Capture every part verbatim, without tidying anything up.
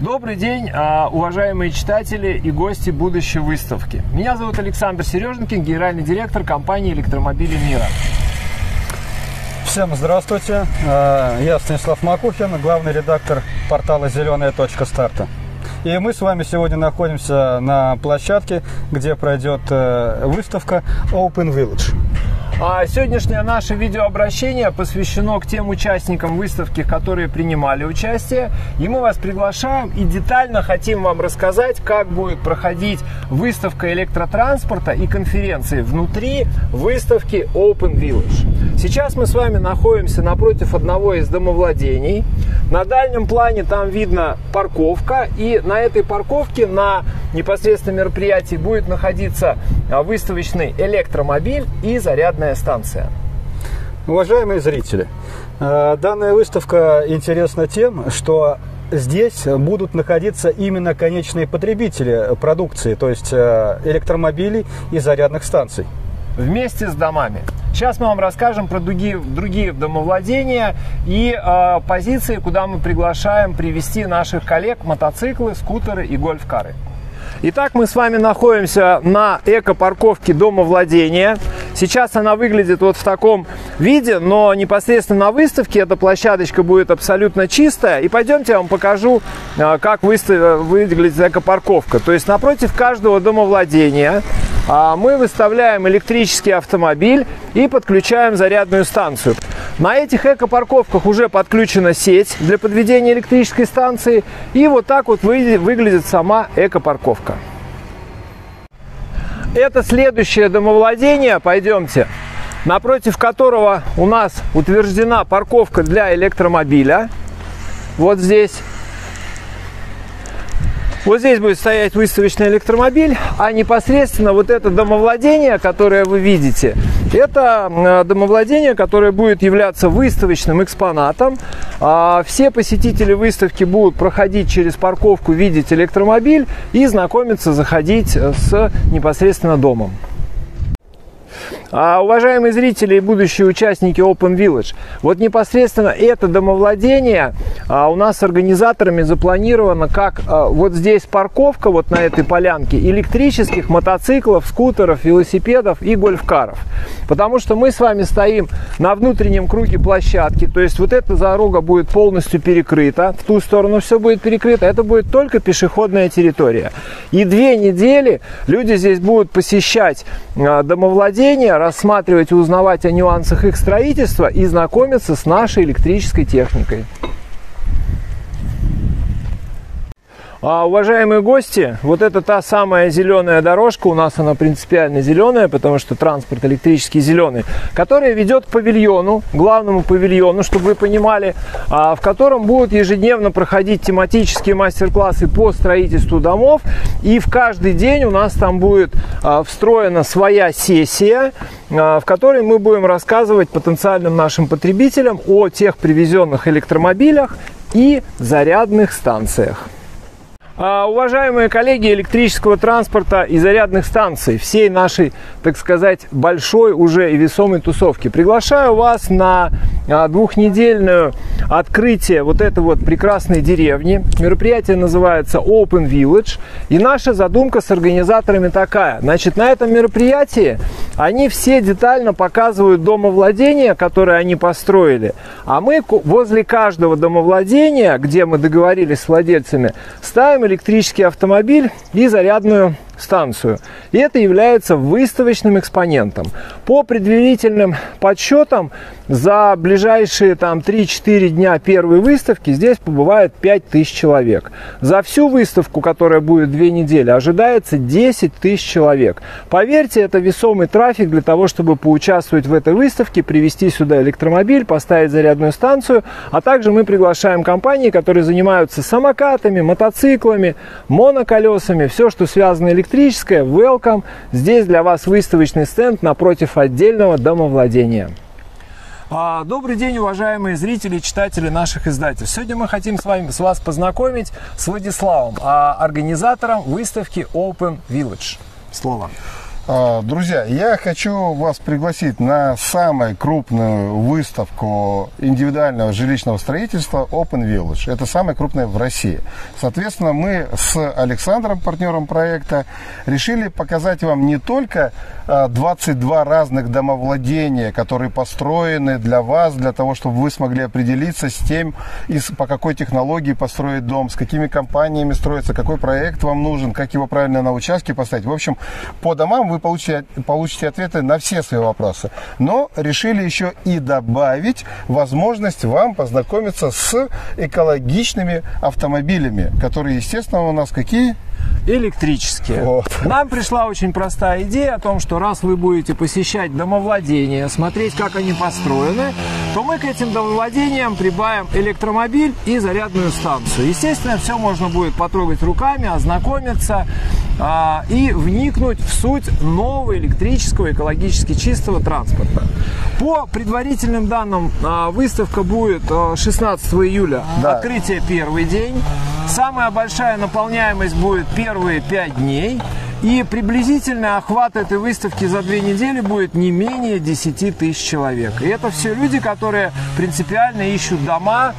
Добрый день, уважаемые читатели и гости будущей выставки. Меня зовут Александр Сереженкин, генеральный директор компании «Электромобили мира». Всем здравствуйте, я Станислав Макухин, главный редактор портала «Зелёная Точка Старта». И мы с вами сегодня находимся на площадке, где пройдет выставка Open Village. А сегодняшнее наше видеообращение посвящено к тем участникам выставки, которые принимали участие. И мы вас приглашаем и детально хотим вам рассказать, как будет проходить выставка электротранспорта и конференции внутри выставки Open Village. Сейчас мы с вами находимся напротив одного из домовладений. На дальнем плане там видно парковка. И на этой парковке на непосредственно мероприятии будет находиться выставочный электромобиль и зарядная станция. Уважаемые зрители, данная выставка интересна тем, что здесь будут находиться именно конечные потребители продукции, то есть электромобилей и зарядных станций. Вместе с домами. Сейчас мы вам расскажем про другие, другие домовладения и э, позиции, куда мы приглашаем привести наших коллег: мотоциклы, скутеры и гольф-кары. Итак, мы с вами находимся на эко-парковке домовладения. Сейчас она выглядит вот в таком виде, но непосредственно на выставке эта площадочка будет абсолютно чистая. И пойдемте я вам покажу, как выстав... выглядит эко-парковка. То есть напротив каждого домовладения мы выставляем электрический автомобиль и подключаем зарядную станцию. На этих эко-парковках уже подключена сеть для подведения электрической станции. И вот так вот выглядит сама эко-парковка. Это следующее домовладение, пойдемте, напротив которого у нас утверждена парковка для электромобиля. Вот здесь. Вот здесь будет стоять выставочный электромобиль, а непосредственно вот это домовладение, которое вы видите, это домовладение, которое будет являться выставочным экспонатом. Все посетители выставки будут проходить через парковку, видеть электромобиль и знакомиться, заходить с непосредственно домом. А, уважаемые зрители и будущие участники Open Village, вот непосредственно это домовладение а, у нас с организаторами запланировано как а, вот здесь парковка, вот на этой полянке, электрических мотоциклов, скутеров, велосипедов и гольф-каров. Потому что мы с вами стоим на внутреннем круге площадки, то есть вот эта дорога будет полностью перекрыта, в ту сторону все будет перекрыто, это будет только пешеходная территория. И две недели люди здесь будут посещать а, домовладение, рассматривать и узнавать о нюансах их строительства и знакомиться с нашей электрической техникой. А, уважаемые гости, вот это та самая зеленая дорожка, у нас она принципиально зеленая, потому что транспорт электрический зеленый, которая ведет к павильону, главному павильону, чтобы вы понимали, а, в котором будут ежедневно проходить тематические мастер-классы по строительству домов, и в каждый день у нас там будет а, встроена своя сессия, а, в которой мы будем рассказывать потенциальным нашим потребителям о тех привезенных электромобилях и зарядных станциях. Уважаемые коллеги электрического транспорта и зарядных станций, всей нашей, так сказать, большой уже и весомой тусовки, приглашаю вас на двухнедельное открытие вот этой вот прекрасной деревни. Мероприятие называется Open Village. И наша задумка с организаторами такая. Значит, на этом мероприятии они все детально показывают домовладения, которые они построили. А мы возле каждого домовладения, где мы договорились с владельцами, ставим электрический автомобиль и зарядную станцию. И это является выставочным экспонентом. По предварительным подсчетам, за ближайшие три-четыре дня первой выставки здесь побывает пять тысяч человек. За всю выставку, которая будет две недели, ожидается десять тысяч человек. Поверьте, это весомый трафик для того, чтобы поучаствовать в этой выставке, привезти сюда электромобиль, поставить зарядную станцию. А также мы приглашаем компании, которые занимаются самокатами, мотоциклами, моноколесами, все, что связано электрическим. Электрическая, welcome. Здесь для вас выставочный стенд напротив отдельного домовладения. Добрый день, уважаемые зрители и читатели наших издательств. Сегодня мы хотим с вами, с вас познакомить с Владиславом, организатором выставки Open Village. Слово. Друзья, я хочу вас пригласить на самую крупную выставку индивидуального жилищного строительства Open Village. Это самая крупная в России. Соответственно, мы с Александром, партнером проекта, решили показать вам не только двадцать два разных домовладения, которые построены для вас, для того, чтобы вы смогли определиться с тем, по какой технологии построить дом, с какими компаниями строится, какой проект вам нужен, как его правильно на участке поставить. В общем, по домам вы получите, получите ответы на все свои вопросы. Но решили еще и добавить возможность вам познакомиться с экологичными автомобилями, которые, естественно, у нас какие? Электрические. Вот. Нам пришла очень простая идея о том, что раз вы будете посещать домовладения, смотреть, как они построены, то мы к этим домовладениям прибавим электромобиль и зарядную станцию. Естественно, все можно будет потрогать руками, ознакомиться а, и вникнуть в суть нового электрического, экологически чистого транспорта. По предварительным данным, а, выставка будет а, шестнадцатого июля. Да. Открытие первый день. Самая большая наполняемость будет первые пять дней. И приблизительно охват этой выставки за две недели будет не менее десяти тысяч человек. И это все люди, которые принципиально ищут дома,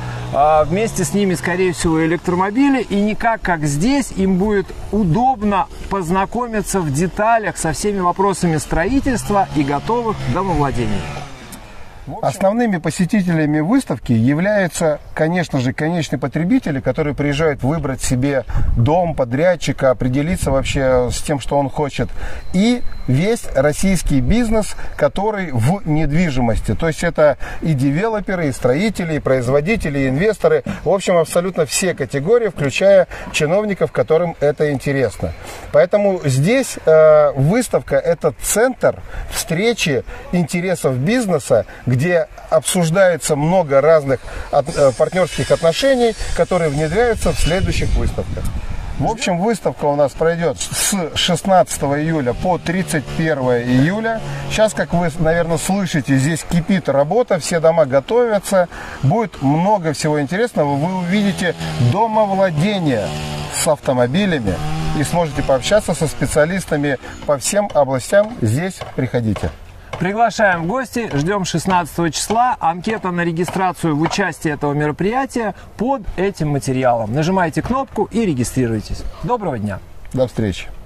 вместе с ними, скорее всего, электромобили. И никак, как здесь, им будет удобно познакомиться в деталях со всеми вопросами строительства и готовых домовладений. Основными посетителями выставки являются, конечно же, конечные потребители, которые приезжают выбрать себе дом, подрядчика, определиться вообще с тем, что он хочет, и весь российский бизнес, который в недвижимости. То есть это и девелоперы, и строители, и производители, и инвесторы. В общем, абсолютно все категории, включая чиновников, которым это интересно. Поэтому здесь э, выставка – это центр встречи интересов бизнеса, где обсуждается много разных от, э, партнерских отношений, которые внедряются в следующих выставках. В общем, выставка у нас пройдет с шестнадцатого июля по тридцать первое июля. Сейчас, как вы, наверное, слышите, здесь кипит работа, все дома готовятся. Будет много всего интересного. Вы увидите домовладение с автомобилями и сможете пообщаться со специалистами по всем областям. Здесь приходите. Приглашаем в гости, ждем шестнадцатого числа. Анкета на регистрацию в участии этого мероприятия под этим материалом. Нажимайте кнопку и регистрируйтесь. Доброго дня. До встречи.